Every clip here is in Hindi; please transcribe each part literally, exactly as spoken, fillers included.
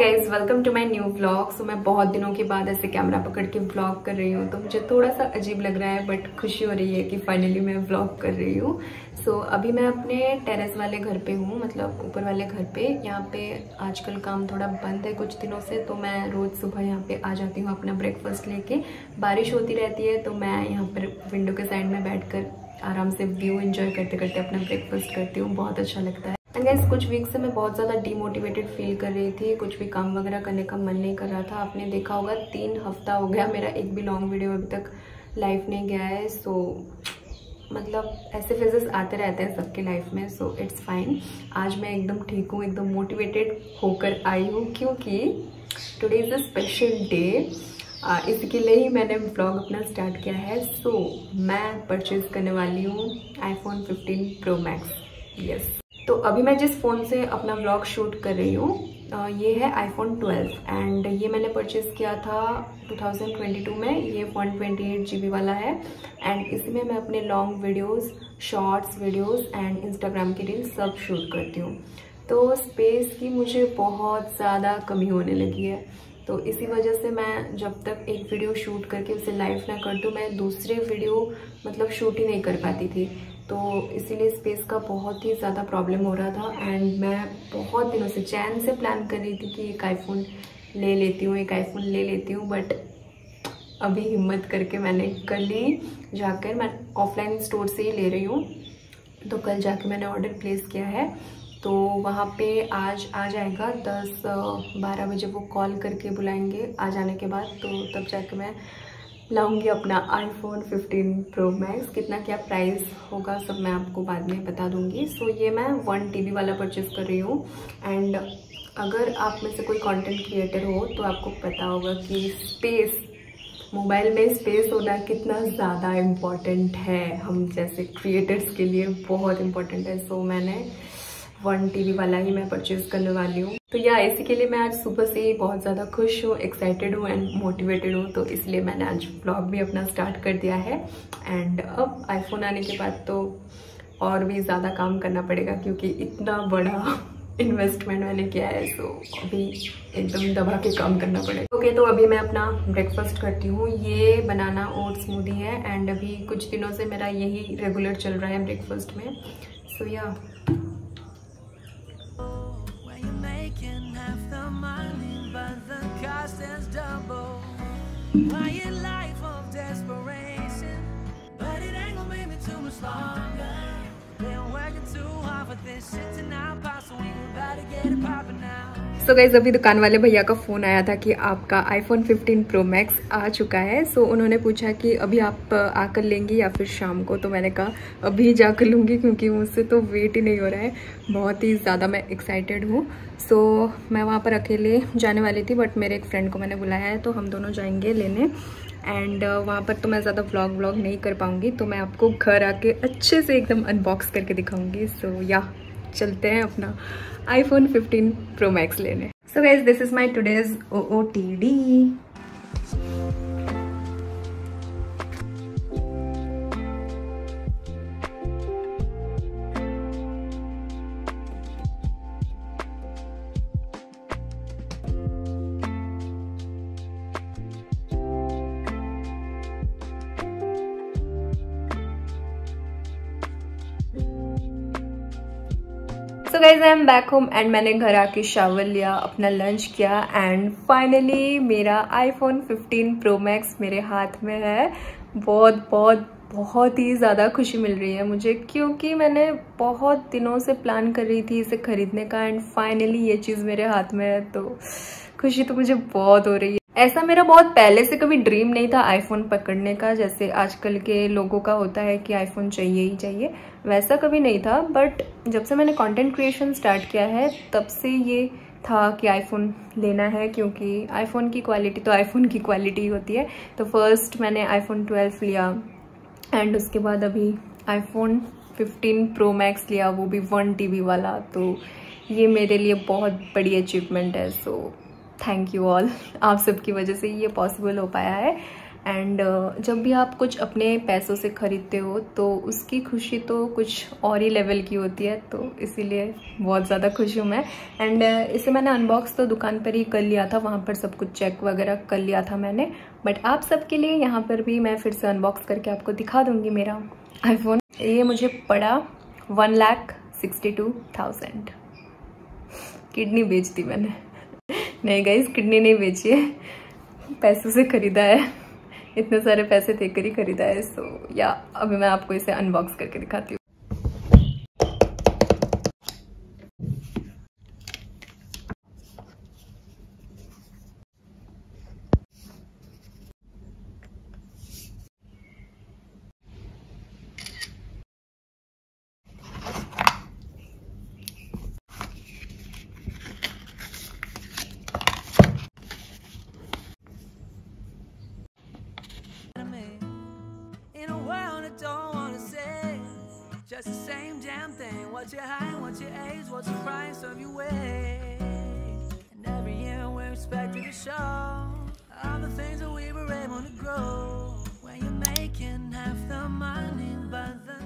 Guys welcome to my new vlog. So मैं बहुत दिनों के बाद ऐसे कैमरा पकड़ के व्लॉग कर रही हूँ, तो मुझे थोड़ा सा अजीब लग रहा है, बट खुशी हो रही है कि फाइनली मैं व्लॉग कर रही हूँ। सो so, अभी मैं अपने टेरेस वाले घर पे हूँ, मतलब ऊपर वाले घर पे। यहाँ पे आजकल काम थोड़ा बंद है कुछ दिनों से, तो मैं रोज़ सुबह यहाँ पे आ जाती हूँ अपना ब्रेकफास्ट लेके। बारिश होती रहती है, तो मैं यहाँ पर विंडो के साइड में बैठ कर आराम से व्यू इन्जॉय करते करते अपना ब्रेकफास्ट करती हूँ, बहुत अच्छा लगता है। एंड गाइस कुछ वीक से मैं बहुत ज़्यादा डीमोटिवेटेड फील कर रही थी, कुछ भी काम वगैरह करने का मन नहीं कर रहा था। आपने देखा होगा तीन हफ्ता हो गया मेरा एक भी लॉन्ग वीडियो अभी तक लाइव नहीं गया है। सो so, मतलब ऐसे फेजेस आते रहते हैं सबके लाइफ में, सो इट्स फाइन। आज मैं एकदम ठीक हूँ, एकदम मोटिवेटेड होकर आई हूँ, क्योंकि today is a special day. आ, इसके लिए ही मैंने व्लॉग अपना स्टार्ट किया है। सो so, मैं परचेज़ करने वाली हूँ iPhone fifteen Pro Max. Yes, तो अभी मैं जिस फ़ोन से अपना व्लॉग शूट कर रही हूँ ये है आईफोन ट्वेल्व, एंड ये मैंने परचेज़ किया था टू थाउजेंड ट्वेंटी टू में। ये वन ट्वेंटी एट जी बी वाला है, एंड इसमें मैं अपने long videos, shorts videos and Instagram की रील्स सब शूट करती हूँ। तो स्पेस की मुझे बहुत ज़्यादा कमी होने लगी है, तो इसी वजह से मैं जब तक एक वीडियो शूट करके उसे लाइव ना कर दूँ, मैं दूसरे वीडियो मतलब शूट ही नहीं कर पाती थी। तो इसीलिए स्पेस का बहुत ही ज़्यादा प्रॉब्लम हो रहा था, एंड मैं बहुत दिनों से चैन से प्लान कर रही थी कि एक आईफोन ले लेती हूँ एक आईफोन ले लेती हूँ बट अभी हिम्मत करके मैंने कल ही जाकर, मैं ऑफलाइन स्टोर से ही ले रही हूँ, तो कल जाके मैंने ऑर्डर प्लेस किया है। तो वहाँ पे आज आ जाएगा, दस बारह बजे वो कॉल करके बुलाएंगे आ जाने के बाद, तो तब जाके मैं लाऊंगी अपना आईफोन फिफ्टीन प्रो मैक्स। कितना क्या प्राइस होगा सब मैं आपको बाद में बता दूंगी। सो so, ये मैं वन टी बी वाला परचेज़ कर रही हूँ, एंड अगर आप में से कोई कंटेंट क्रिएटर हो तो आपको पता होगा कि स्पेस, मोबाइल में स्पेस होना कितना ज़्यादा इम्पॉर्टेंट है, हम जैसे क्रिएटर्स के लिए बहुत इम्पॉर्टेंट है। सो so, मैंने वन टी बी वाला ही मैं परचेज़ करने वाली हूँ। तो या इसी के लिए मैं आज सुबह से ही बहुत ज़्यादा खुश हूँ, एक्साइटेड हूँ एंड मोटिवेटेड हूँ, तो इसलिए मैंने आज व्लॉग भी अपना स्टार्ट कर दिया है। एंड अब आईफोन आने के बाद तो और भी ज़्यादा काम करना पड़ेगा, क्योंकि इतना बड़ा इन्वेस्टमेंट मैंने किया है, तो अभी एकदम दबा के काम करना पड़ेगा। ओके okay, तो अभी मैं अपना ब्रेकफास्ट करती हूँ। ये बनाना ओट्स स्मूदी है, एंड अभी कुछ दिनों से मेरा यही रेगुलर चल रहा है ब्रेकफास्ट में। So so, yeah yeah. Quiet life of desperation, but it ain't gonna make me too much longer. Been working too hard for this shit to not pass, so we gotta get it poppin' now. So guys अभी दुकान वाले भैया का फ़ोन आया था कि आपका आईफोन फिफ्टीन प्रो मैक्स आ चुका है। सो so, उन्होंने पूछा कि अभी आप आकर लेंगी या फिर शाम को, तो मैंने कहा अभी जाकर लूँगी, क्योंकि मुझसे तो वेट ही नहीं हो रहा है, बहुत ही ज़्यादा मैं एक्साइटेड हूँ। सो so, मैं वहाँ पर अकेले जाने वाली थी, बट मेरे एक फ्रेंड को मैंने बुलाया है, तो हम दोनों जाएंगे लेने। एंड uh, वहाँ पर तो मैं ज़्यादा व्लॉग व्लॉग नहीं कर पाऊँगी, तो मैं आपको घर आके अच्छे से एकदम अनबॉक्स करके दिखाऊँगी। सो so, या yeah. चलते हैं अपना आईफोन फिफ्टीन प्रो मैक्स लेने। So guys this is my today's O O T D. So guys I am back home, and मैंने घर आके शावर लिया, अपना लंच किया, एंड फाइनली मेरा आईफोन फिफ्टीन प्रो मैक्स मेरे हाथ में है। बहुत बहुत बहुत ही ज़्यादा खुशी मिल रही है मुझे, क्योंकि मैंने बहुत दिनों से प्लान कर रही थी इसे ख़रीदने का, एंड फाइनली ये चीज़ मेरे हाथ में है, तो खुशी तो मुझे बहुत हो रही है। ऐसा मेरा बहुत पहले से कभी ड्रीम नहीं था आईफोन पकड़ने का, जैसे आजकल के लोगों का होता है कि आईफोन चाहिए ही चाहिए, वैसा कभी नहीं था। बट जब से मैंने कंटेंट क्रिएशन स्टार्ट किया है तब से ये था कि आईफोन लेना है, क्योंकि आईफोन की क्वालिटी तो आईफोन की क्वालिटी होती है। तो फर्स्ट मैंने आईफोन ट्वेल्व लिया एंड उसके बाद अभी आईफोन फिफ्टीन प्रो मैक्स लिया, वो भी वन टी बी वाला। तो ये मेरे लिए बहुत बड़ी अचीवमेंट है। सो थैंक यू ऑल, आप सबकी वजह से ये पॉसिबल हो पाया है। एंड uh, जब भी आप कुछ अपने पैसों से खरीदते हो तो उसकी खुशी तो कुछ और ही लेवल की होती है, तो इसीलिए बहुत ज़्यादा खुश हूँ मैं। एंड uh, इसे मैंने अनबॉक्स तो दुकान पर ही कर लिया था, वहाँ पर सब कुछ चेक वगैरह कर लिया था मैंने, बट आप सबके लिए यहाँ पर भी मैं फिर से अनबॉक्स करके आपको दिखा दूँगी मेरा आईफोन। ये मुझे पड़ा one lakh sixty two thousand. Kidney बेच दी मैंने। नहीं गाइस, किडनी नहीं बेची है, पैसों से ख़रीदा है, इतने सारे पैसे देकर ही ख़रीदा है। सो या अभी मैं आपको इसे अनबॉक्स करके दिखाती हूँ। Just the same damn thing. What's your height? What's your age? What's the price of your weight? And every year we're expected to show all the things that we were able to grow. When you're making half the money, but the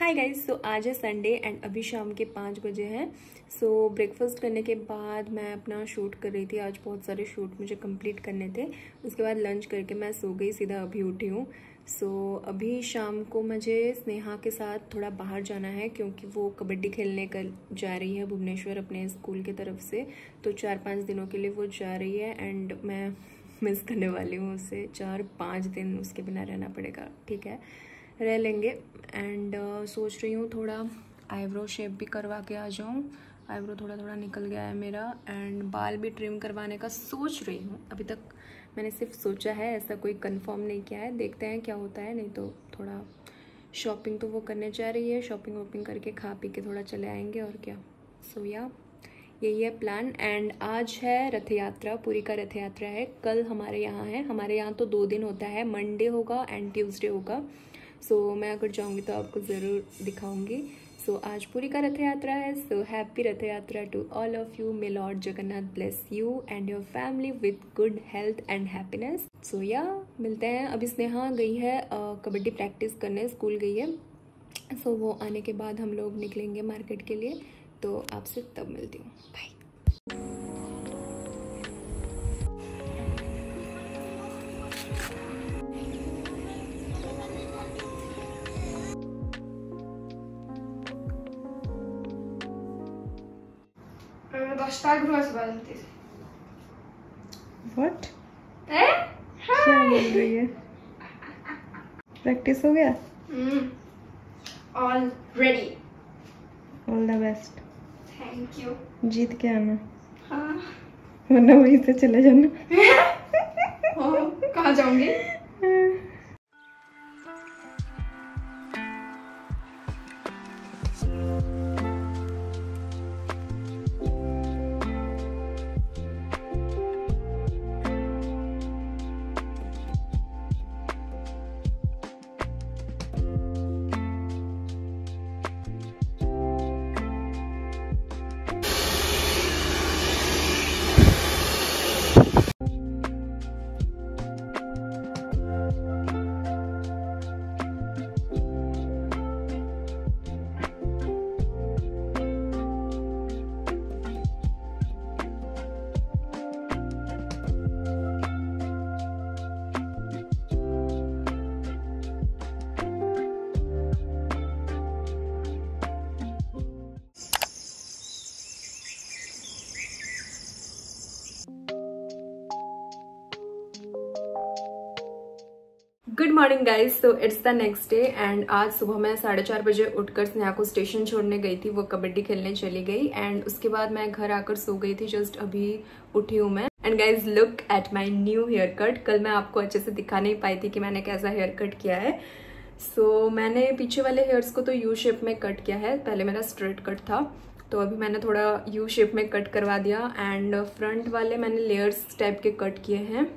hi guys, so आज है संडे एंड अभी शाम के पाँच बजे हैं। सो ब्रेकफास्ट करने के बाद मैं अपना शूट कर रही थी, आज बहुत सारे शूट मुझे कंप्लीट करने थे। उसके बाद लंच करके मैं सो गई, सीधा अभी उठी हूँ। सो so, अभी शाम को मुझे स्नेहा के साथ थोड़ा बाहर जाना है, क्योंकि वो कबड्डी खेलने कर जा रही है भुवनेश्वर अपने स्कूल की तरफ से। तो चार पाँच दिनों के लिए वो जा रही है एंड मैं मिस करने वाली हूँ उसे। चार पाँच दिन उसके बिना रहना पड़ेगा, ठीक है, रह लेंगे। एंड uh, सोच रही हूँ थोड़ा आईब्रो शेप भी करवा के आ जाऊँ। आईब्रो थोड़ा थोड़ा निकल गया है मेरा एंड बाल भी ट्रिम करवाने का सोच रही हूँ। अभी तक मैंने सिर्फ सोचा है, ऐसा कोई कंफर्म नहीं किया है, देखते हैं क्या होता है। नहीं तो थोड़ा शॉपिंग तो वो करने जा रही है, शॉपिंग वॉपिंग करके खा पी के थोड़ा चले आएंगे और क्या। सो so, या yeah, यही है प्लान। एंड आज है रथ यात्रा, पूरी का रथ यात्रा है। कल हमारे यहाँ है, हमारे यहाँ तो दो दिन होता है, मंडे होगा एंड ट्यूज़डे होगा। सो so, मैं अगर जाऊँगी तो आपको ज़रूर दिखाऊंगी। सो so, आज पूरी का रथ यात्रा है। सो happy Rath Yatra to all of you. May Lord Jagannath bless you and your family with good health and happiness. So yeah मिलते हैं। अभी स्नेहा गई है कबड्डी प्रैक्टिस करने, स्कूल गई है। सो so, वो आने के बाद हम लोग निकलेंगे मार्केट के लिए। तो आपसे तब मिलती हूँ, बाय। What? क्या बोल रही है? प्रैक्टिस हो गया? All ready. All the best. Thank you. जीत के आना, हाँ वरना वहीं से चले जाना। कहाँ जाऊंगी? Good morning guys, so it's the next day and आज सुबह मैं साढ़े चार बजे उठकर स्नेहा को स्टेशन छोड़ने गई थी, वो कबड्डी खेलने चली गई एंड उसके बाद मैं घर आकर सो गई थी। जस्ट अभी उठी हूँ मैं। And guys look at my new hair cut. कल मैं आपको अच्छे से दिखा नहीं पाई थी कि मैंने कैसा हेयर कट किया है। सो so, मैंने पीछे वाले हेयर्स को तो यू शेप में कट किया है, पहले मेरा स्ट्रेट कट था तो अभी मैंने थोड़ा यू शेप में कट करवा दिया एंड फ्रंट वाले मैंने लेयर्स टाइप के कट किए हैं,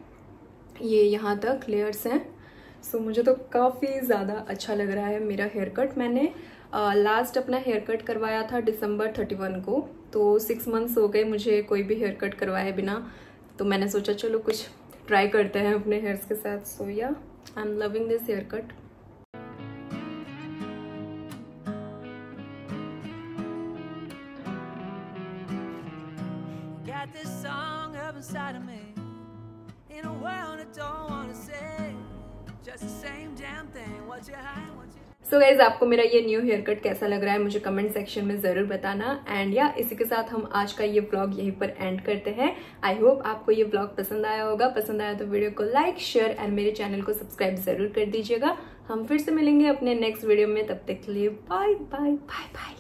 ये यहाँ तक लेयर्स हैं। सो so, मुझे तो काफ़ी ज़्यादा अच्छा लग रहा है मेरा हेयर कट। मैंने आ, लास्ट अपना हेयर कट करवाया था दिसंबर इकतीस को, तो सिक्स मंथ्स हो गए मुझे कोई भी हेयर कट करवाए बिना, तो मैंने सोचा चलो कुछ ट्राई करते हैं अपने हेयर्स के साथ। So yeah I am loving this hair cut. So guys, आपको मेरा ये न्यू हेयर कट कैसा लग रहा है मुझे कमेंट सेक्शन में ज़रूर बताना। एंड या इसी के साथ हम आज का ये व्लॉग यहीं पर एंड करते हैं। आई होप आपको ये व्लॉग पसंद आया होगा। पसंद आया तो वीडियो को लाइक, शेयर एंड मेरे चैनल को सब्सक्राइब ज़रूर कर दीजिएगा। हम फिर से मिलेंगे अपने नेक्स्ट वीडियो में, तब तक के लिए बाय बाय बाय बाय।